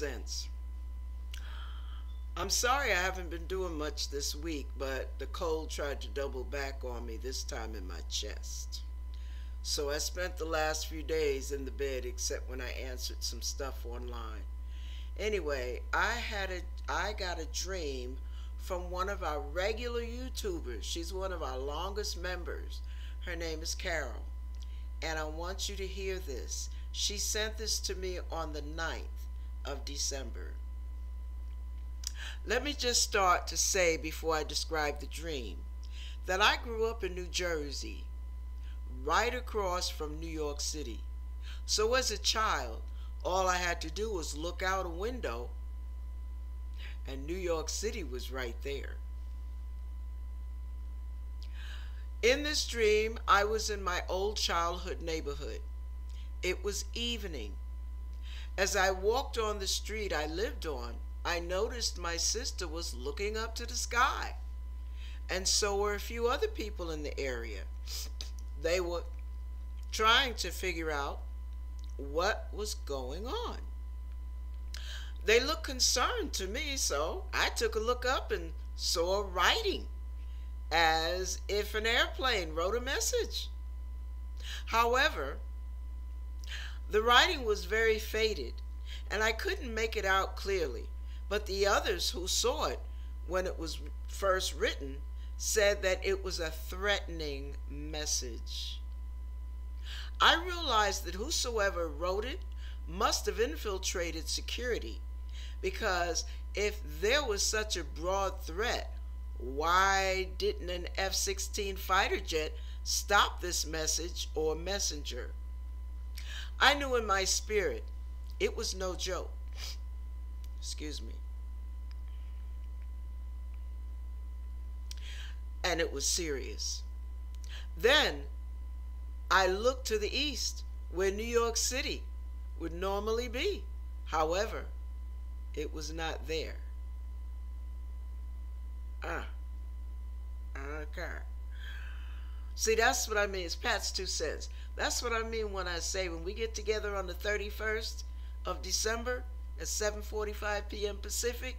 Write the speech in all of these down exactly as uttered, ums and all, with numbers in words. since. I'm sorry I haven't been doing much this week, but the cold tried to double back on me, this time in my chest. So I spent the last few days in the bed except when I answered some stuff online. Anyway, I had a I got a dream from one of our regular YouTubers. She's one of our longest members. Her name is Carol. And I want you to hear this. She sent this to me on the ninth of December. Let me just start to say, before I describe the dream, that I grew up in New Jersey, right across from New York City. So as a child, all I had to do was look out a window, and New York City was right there. In this dream, I was in my old childhood neighborhood. It was evening. As I walked on the street I lived on, I noticed my sister was looking up to the sky, and so were a few other people in the area. They were trying to figure out what was going on. They looked concerned to me, so I took a look up and saw writing, as if an airplane wrote a message. However, the writing was very faded, and I couldn't make it out clearly. But the others who saw it when it was first written said that it was a threatening message. I realized that whosoever wrote it must have infiltrated security, because if there was such a broad threat, why didn't an F sixteen fighter jet stop this message or messenger? I knew in my spirit it was no joke. Excuse me. And it was serious. Then I looked to the east, where New York City would normally be. However, it was not there. Ah. Okay. See, that's what I mean. It's Pat's two cents. That's what I mean when I say, when we get together on the thirty-first of December at seven forty-five p m Pacific,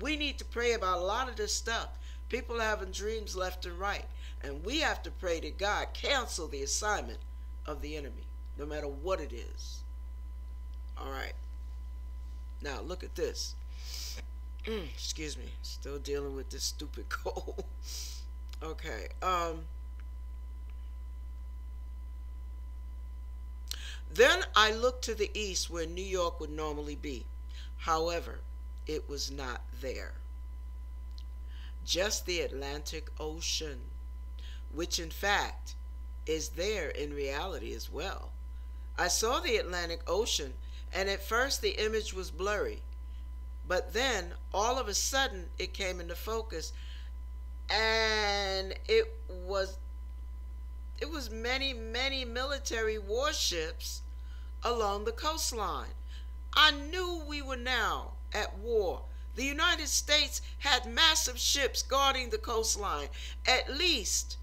we need to pray about a lot of this stuff. People are having dreams left and right, and we have to pray to God cancel the assignment of the enemy, no matter what it is. All right. Now look at this. Excuse me. Still dealing with this stupid cold. Okay. Um. Then I looked to the east, where New York would normally be. However, it was not there. Just the Atlantic Ocean, which in fact is there in reality as well. I saw the Atlantic Ocean, and at first the image was blurry, but then all of a sudden it came into focus, and it was It was many, many military warships along the coastline. I knew we were now at war. The United States had massive ships guarding the coastline, at least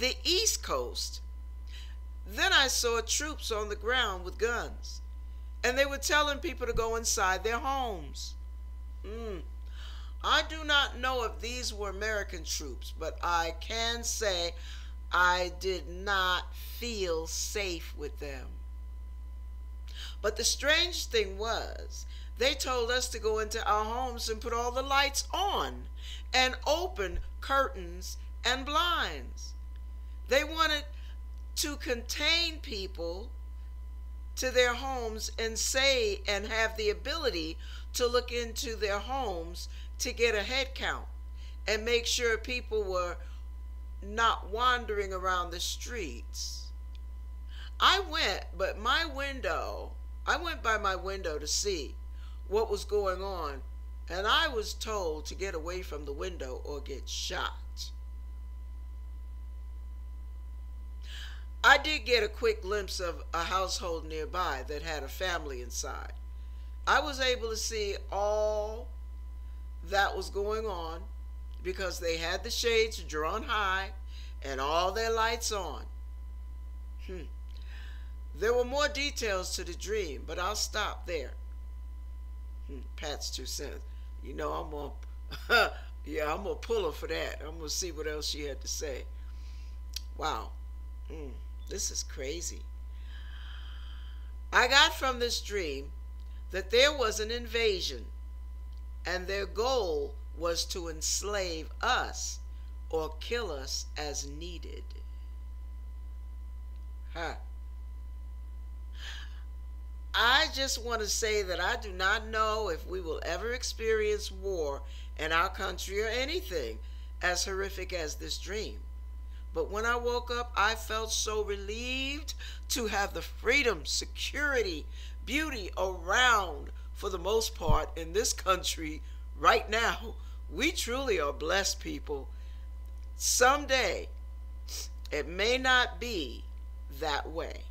the East Coast. Then I saw troops on the ground with guns, and they were telling people to go inside their homes. Mm. I do not know if these were American troops, but I can say I did not feel safe with them. But the strange thing was, they told us to go into our homes and put all the lights on and open curtains and blinds. They wanted to contain people to their homes and say and have the ability to look into their homes to get a head count and make sure people were not wandering around the streets. I went, but my window, I went by my window to see what was going on, and I was told to get away from the window or get shot. I did get a quick glimpse of a household nearby that had a family inside. I was able to see all that was going on, because they had the shades drawn high and all their lights on. Hmm. There were more details to the dream, but I'll stop there. Pat's two cents. You know, I'm gonna, yeah, I'm gonna pull her for that. I'm gonna see what else she had to say. Wow, mm, this is crazy. I got from this dream that there was an invasion, and their goal was to enslave us or kill us as needed. Huh. I just want to say that I do not know if we will ever experience war in our country or anything as horrific as this dream. But when I woke up, I felt so relieved to have the freedom, security, beauty around, for the most part, in this country right now. We truly are blessed people. Someday, it may not be that way.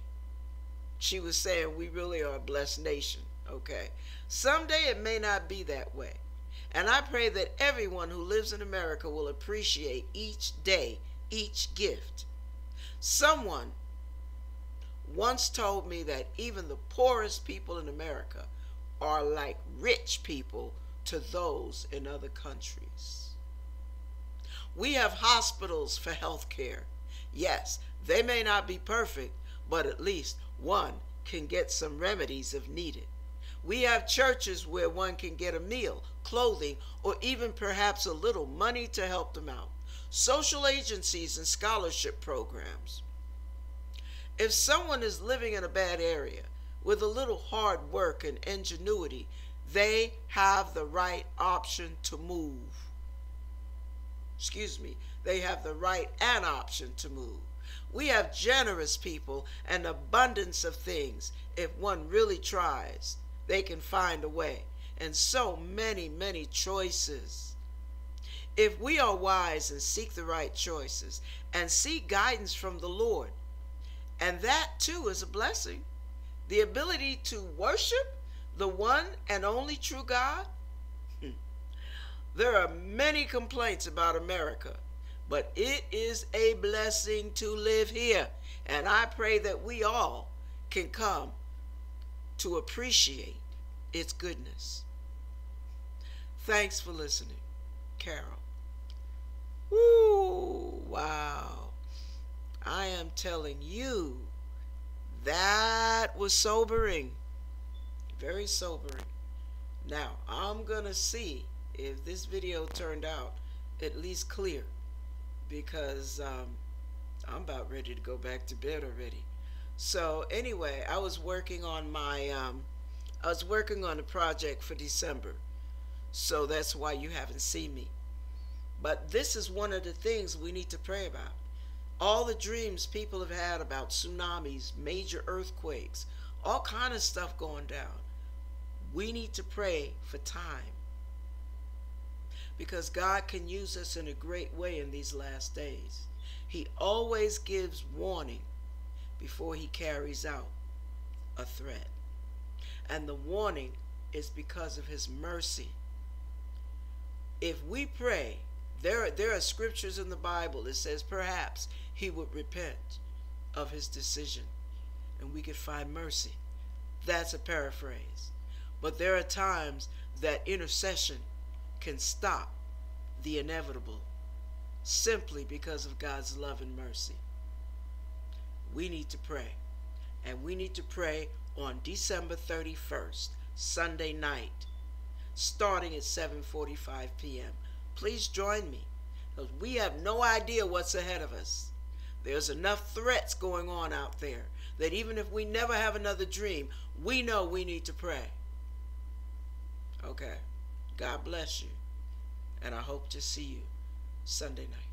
She was saying we really are a blessed nation, okay? Someday it may not be that way. And I pray that everyone who lives in America will appreciate each day, each gift. Someone once told me that even the poorest people in America are like rich people to those in other countries. We have hospitals for health care. Yes, they may not be perfect, but at least one can get some remedies if needed. We have churches where one can get a meal, clothing, or even perhaps a little money to help them out. Social agencies and scholarship programs. If someone is living in a bad area, with a little hard work and ingenuity, they have the right option to move. Excuse me, they have the right and option to move. We have generous people and abundance of things. If one really tries, they can find a way. And so many, many choices. If we are wise and seek the right choices and seek guidance from the Lord, and that too is a blessing. The ability to worship the one and only true God. There are many complaints about America, but it is a blessing to live here. And I pray that we all can come to appreciate its goodness. Thanks for listening, Carol. Woo, wow. I am telling you, that was sobering. Very sobering. Now, I'm going to see if this video turned out at least clear, because um, I'm about ready to go back to bed already. So anyway, I was working on my, um, I was working on a project for December. So that's why you haven't seen me. But this is one of the things we need to pray about. All the dreams people have had about tsunamis, major earthquakes, all kind of stuff going down. We need to pray for time, because God can use us in a great way in these last days. He always gives warning before he carries out a threat. And the warning is because of his mercy. If we pray, there are, there are scriptures in the Bible that says perhaps he would repent of his decision and we could find mercy. That's a paraphrase. But there are times that intercession can stop the inevitable simply because of God's love and mercy. We need to pray, and we need to pray on December thirty-first, Sunday night, starting at seven forty-five p m Please join me, because we have no idea what's ahead of us. There's enough threats going on out there that even if we never have another dream, we know we need to pray. Okay. God bless you, and I hope to see you Sunday night.